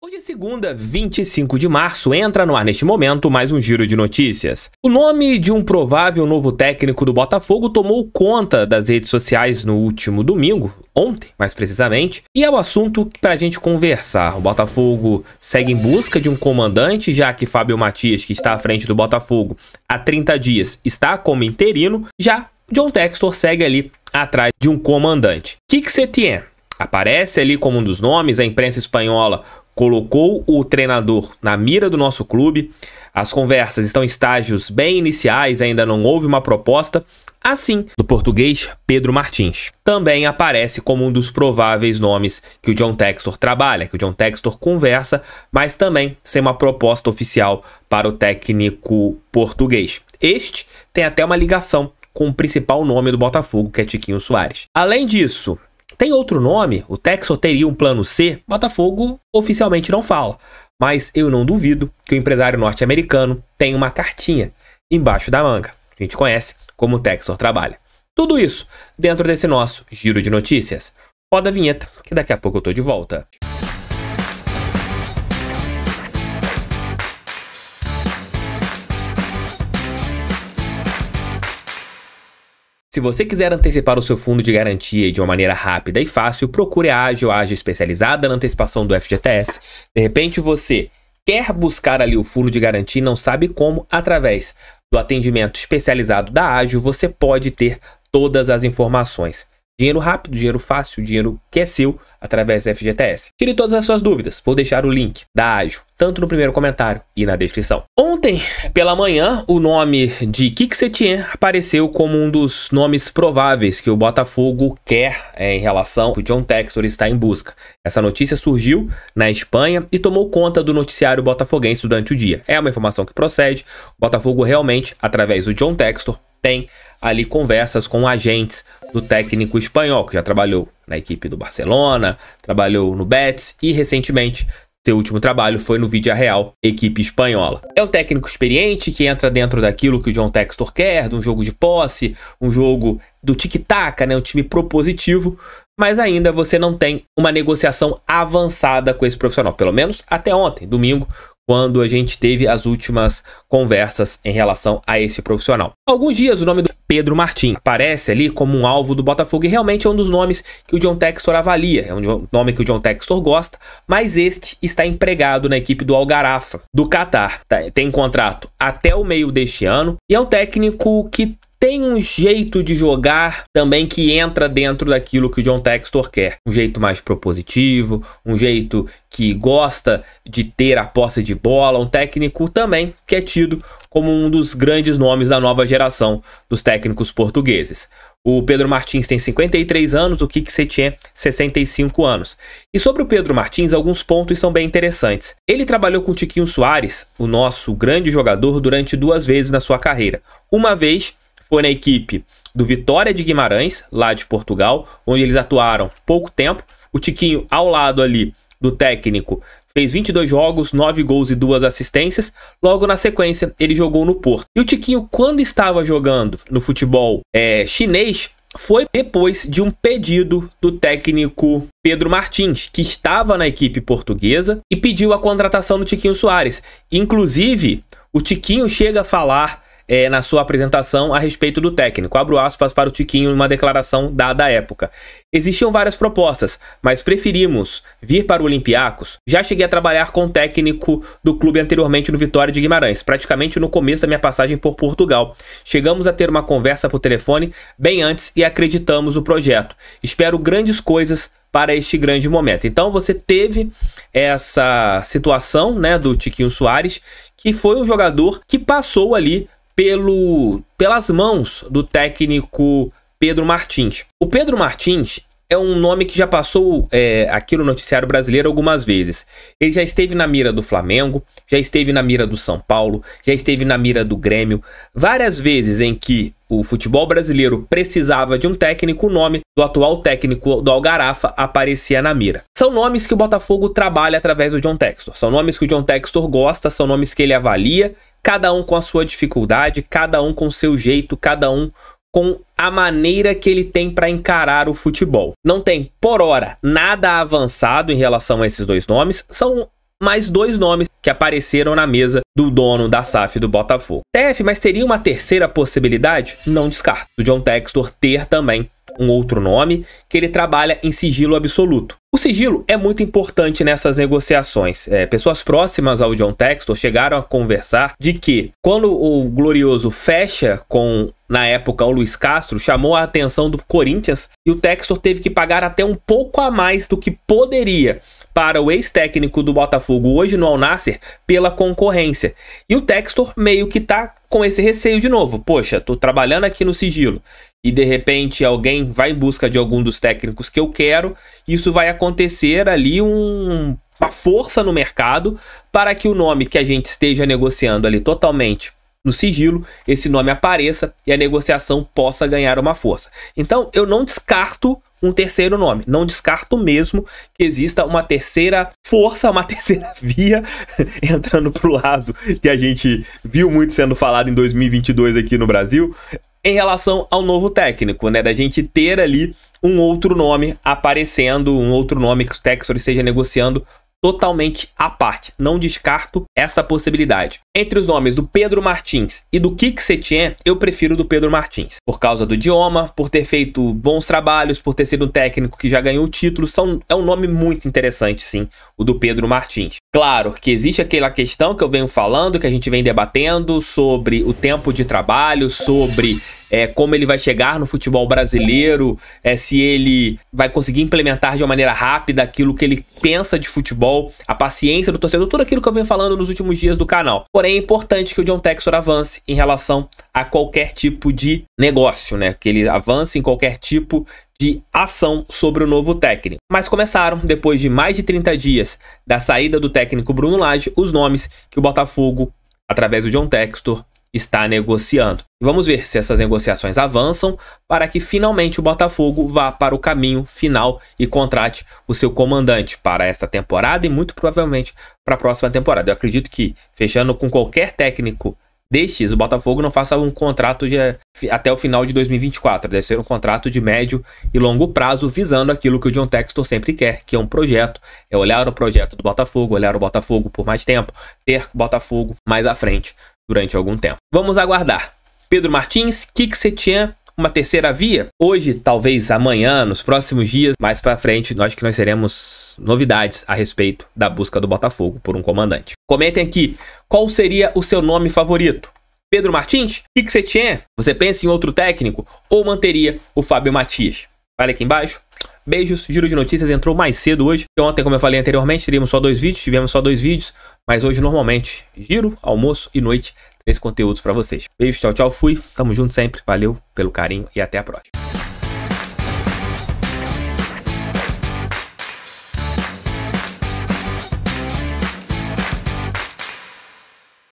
Hoje, segunda, 25 de março, entra no ar neste momento mais um giro de notícias. O nome de um provável novo técnico do Botafogo tomou conta das redes sociais no último domingo, ontem mais precisamente, e é o assunto para a gente conversar. O Botafogo segue em busca de um comandante, já que Fábio Matias, que está à frente do Botafogo há 30 dias, está como interino, já John Textor segue ali atrás de um comandante. Quique Setién aparece ali como um dos nomes. A imprensa espanhola colocou o treinador na mira do nosso clube. As conversas estão em estágios bem iniciais, ainda não houve uma proposta. Assim, do português Pedro Martins também aparece como um dos prováveis nomes que o John Textor trabalha, que o John Textor conversa, mas também sem uma proposta oficial para o técnico português. Este tem até uma ligação com o principal nome do Botafogo, que é Tiquinho Soares. Além disso, tem outro nome, o Textor teria um plano C, Botafogo oficialmente não fala, mas eu não duvido que o empresário norte-americano tenha uma cartinha embaixo da manga. A gente conhece como o Textor trabalha. Tudo isso dentro desse nosso giro de notícias. Roda a vinheta que daqui a pouco eu tô de volta. Se você quiser antecipar o seu fundo de garantia de uma maneira rápida e fácil, procure a Ágil, especializada na antecipação do FGTS. De repente você quer buscar ali o fundo de garantia e não sabe como. Através do atendimento especializado da Ágil, você pode ter todas as informações. Dinheiro rápido, dinheiro fácil, dinheiro que é seu através do FGTS. Tire todas as suas dúvidas. Vou deixar o link da Ágil, tanto no primeiro comentário e na descrição. Ontem, pela manhã, o nome de Quique Setién apareceu como um dos nomes prováveis que o Botafogo quer em relação ao que o John Textor está em busca. Essa notícia surgiu na Espanha e tomou conta do noticiário botafoguense durante o dia. É uma informação que procede. O Botafogo realmente, através do John Textor, tem ali conversas com agentes do técnico espanhol, que já trabalhou na equipe do Barcelona, trabalhou no Betis e recentemente seu último trabalho foi no Villarreal, equipe espanhola. É um técnico experiente que entra dentro daquilo que o John Textor quer, de um jogo de posse, um jogo do tic-tac, né? Um time propositivo, mas ainda você não tem uma negociação avançada com esse profissional, pelo menos até ontem, domingo, quando a gente teve as últimas conversas em relação a esse profissional. Há alguns dias o nome do Pedro Martins aparece ali como um alvo do Botafogo e realmente é um dos nomes que o John Textor avalia, é um nome que o John Textor gosta, mas este está empregado na equipe do Al-Gharafa, do Catar. Tem contrato até o meio deste ano e é um técnico que tem um jeito de jogar também que entra dentro daquilo que o John Textor quer. Um jeito mais propositivo, um jeito que gosta de ter a posse de bola. Um técnico também que é tido como um dos grandes nomes da nova geração dos técnicos portugueses. O Pedro Martins tem 53 anos, o Quique Setién 65 anos. E sobre o Pedro Martins, alguns pontos são bem interessantes. Ele trabalhou com o Tiquinho Soares, o nosso grande jogador, durante 2 vezes na sua carreira. Uma vez foi na equipe do Vitória de Guimarães, lá de Portugal, onde eles atuaram pouco tempo. O Tiquinho, ao lado ali do técnico, fez 22 jogos, 9 gols e 2 assistências. Logo na sequência, ele jogou no Porto. E o Tiquinho, quando estava jogando no futebol chinês, foi depois de um pedido do técnico Pedro Martins, que estava na equipe portuguesa, e pediu a contratação do Tiquinho Soares. Inclusive, o Tiquinho chega a falar na sua apresentação a respeito do técnico. Abro aspas para o Tiquinho numa declaração dada à época. Existiam várias propostas, mas preferimos vir para o Olimpiacos. Já cheguei a trabalhar com o técnico do clube anteriormente no Vitória de Guimarães, praticamente no começo da minha passagem por Portugal. Chegamos a ter uma conversa por telefone bem antes e acreditamos no projeto. Espero grandes coisas para este grande momento. Então você teve essa situação, né, do Tiquinho Soares, que foi um jogador que passou ali pelas mãos do técnico Pedro Martins. O Pedro Martins é um nome que já passou aqui no noticiário brasileiro algumas vezes. Ele já esteve na mira do Flamengo, já esteve na mira do São Paulo, já esteve na mira do Grêmio. Várias vezes em que o futebol brasileiro precisava de um técnico, o nome do atual técnico do Al-Gharafa aparecia na mira. São nomes que o Botafogo trabalha através do John Textor. São nomes que o John Textor gosta, são nomes que ele avalia. Cada um com a sua dificuldade, cada um com o seu jeito, cada um com a maneira que ele tem para encarar o futebol. Não tem, por hora, nada avançado em relação a esses dois nomes. São mais dois nomes que apareceram na mesa do dono da SAF do Botafogo. TF, mas teria uma terceira possibilidade? Não descarto. O John Textor ter também um outro nome, que ele trabalha em sigilo absoluto. O sigilo é muito importante nessas negociações. Pessoas próximas ao John Textor chegaram a conversar de que, quando o Glorioso fecha com, na época, o Luiz Castro, chamou a atenção do Corinthians e o Textor teve que pagar até um pouco a mais do que poderia para o ex-técnico do Botafogo, hoje no Alnasser, pela concorrência. E o Textor meio que tá com esse receio de novo. Poxa, tô trabalhando aqui no sigilo e de repente alguém vai em busca de algum dos técnicos que eu quero, isso vai acontecer ali uma força no mercado para que o nome que a gente esteja negociando ali totalmente no sigilo, esse nome apareça e a negociação possa ganhar uma força. Então eu não descarto um terceiro nome, não descarto mesmo que exista uma terceira força, uma terceira via, entrando pro lado que a gente viu muito sendo falado em 2022 aqui no Brasil, em relação ao novo técnico, né? Da gente ter ali um outro nome aparecendo, um outro nome que o Textor esteja negociando totalmente à parte. Não descarto essa possibilidade. Entre os nomes do Pedro Martins e do Quique Setién, eu prefiro do Pedro Martins. Por causa do idioma, por ter feito bons trabalhos, por ter sido um técnico que já ganhou o título, é um nome muito interessante, sim, o do Pedro Martins. Claro que existe aquela questão que eu venho falando, que a gente vem debatendo sobre o tempo de trabalho, sobre como ele vai chegar no futebol brasileiro, se ele vai conseguir implementar de uma maneira rápida aquilo que ele pensa de futebol, a paciência do torcedor, tudo aquilo que eu venho falando nos últimos dias do canal. Porém, é importante que o John Textor avance em relação a qualquer tipo de negócio, né? Que ele avance em qualquer tipo de ação sobre o novo técnico. Mas começaram, depois de mais de 30 dias da saída do técnico Bruno Lage, os nomes que o Botafogo, através do John Textor, está negociando. E vamos ver se essas negociações avançam para que finalmente o Botafogo vá para o caminho final e contrate o seu comandante para esta temporada e muito provavelmente para a próxima temporada. Eu acredito que, fechando com qualquer técnico destes, o Botafogo não faça um contrato de até o final de 2024. Deve ser um contrato de médio e longo prazo, visando aquilo que o John Textor sempre quer, que é um projeto, é olhar o projeto do Botafogo, olhar o Botafogo por mais tempo, ter o Botafogo mais à frente durante algum tempo. Vamos aguardar. Pedro Martins, Quique Setién, uma terceira via. Hoje, talvez amanhã, nos próximos dias, mais pra frente, nós teremos novidades a respeito da busca do Botafogo por um comandante. Comentem aqui, qual seria o seu nome favorito? Pedro Martins? Quique Setién? Você pensa em outro técnico? Ou manteria o Fábio Matias? Fale aqui embaixo. Beijos, giro de notícias entrou mais cedo hoje. Ontem, como eu falei anteriormente, tivemos só dois vídeos, mas hoje, normalmente, giro, almoço e noite, três conteúdos para vocês. Beijo, tchau, tchau, fui. Tamo junto sempre. Valeu pelo carinho e até a próxima.